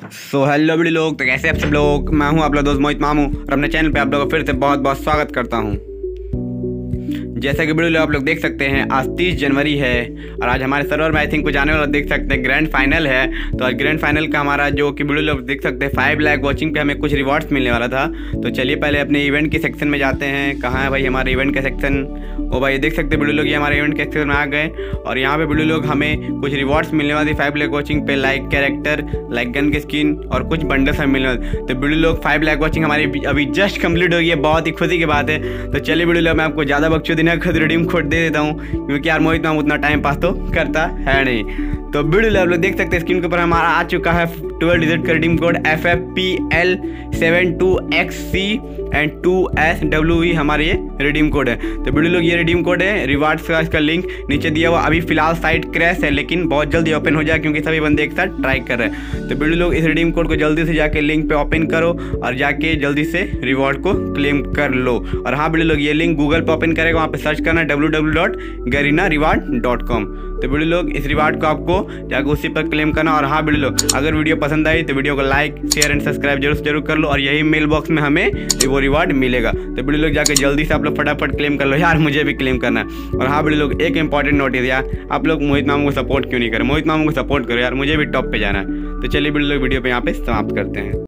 So hello बड़ी लोग, तो कैसे आप सब लोग। मैं हूं आप लोग दोस्त मोहित मामू और अपने चैनल पे आप लोगों का फिर से बहुत बहुत स्वागत करता हूं। जैसा कि वीडियो आप लोग देख सकते हैं, आज 30 जनवरी है और आज हमारे सर्वर में आई थिंक कुछ आने वाला देख सकते हैं ग्रैंड फाइनल है। तो आज ग्रैंड फाइनल का हमारा जो कि वीडियो आप देख सकते हैं 5 लाख वॉचिंग पर हमें कुछ रिवॉर्ड्स मिलने वाला था। तो चलिए पहले अपने इवेंट के सेक्शन में जाते हैं। कहाँ है भाई हमारे इवेंट का सेक्शन? ओ भाई देख सकते हैं वीडियो लोग ये हमारे इवेंट के सेक्शन में आ गए और यहाँ पे वीडियो लोग हमें कुछ रिवॉर्ड्स मिलने वाली 5 लाख वॉचिंग पे, लाइक कैरेक्टर, लाइक गन की स्किन और कुछ बंडल्स हमें मिलने वाले। तो वीडियो लोग 5 लाख वॉचिंग हमारी अभी जस्ट कंप्लीट हो गई है, बहुत ही खुशी की बात है। तो चलिए वीडियो लोग मैं आपको ज़्यादा बख्शोदी ना खुद रिडीम कोड दे देता हूँ, क्योंकि यार मोहित नाम उतना टाइम पास तो करता है नहीं। तो वीडियो लोग आप लोग देख सकते हैं स्क्रीन के ऊपर हमारा आ चुका है 12 डिजिट का रिडीम कोड FFPL 72XC2SWE हमारे ये रिडीम कोड है। तो वीडियो लोग ये रिडीम कोड है, रिवार्ड्स का इसका लिंक नीचे दिया हुआ। अभी फिलहाल साइट क्रैश है, लेकिन बहुत जल्दी ओपन हो जाए क्योंकि सभी बंदे एक साथ ट्राई कर रहे हैं। तो वीडियो लोग इस रिडीम कोड को जल्दी से जाके लिंक पे ओपन करो और जाके जल्दी से रिवॉर्ड को क्लेम कर लो। और हाँ वीडियो लोग ये लिंक गूगल पर ओपन करेगा, वहाँ पर सर्च करना www.garenareward.com। तो वीडियो लोग इस रिवार्ड को आपको जाकर उसी पर क्लेम करना। और हाँ वीडियो लोग अगर वीडियो पसंद आई तो वीडियो को लाइक शेयर एंड सब्सक्राइब जरूर कर लो और यही मेल बॉक्स में हमें वो रिवार्ड मिलेगा। तो वीडियो लोग जाकर जल्दी से आप लोग फटाफट क्लेम कर लो, यार मुझे भी क्लेम करना है। और हाँ वीडियो लोग एक इंपॉर्टेंट नोटिस, यार आप लोग मोहित मामू को सपोर्ट क्यों नहीं करें? मोहित मामू को सपोर्ट करो यार, मुझे भी टॉप पर जाना है। तो चलिए वीडियो लोग वीडियो पर यहाँ पे समाप्त करते हैं।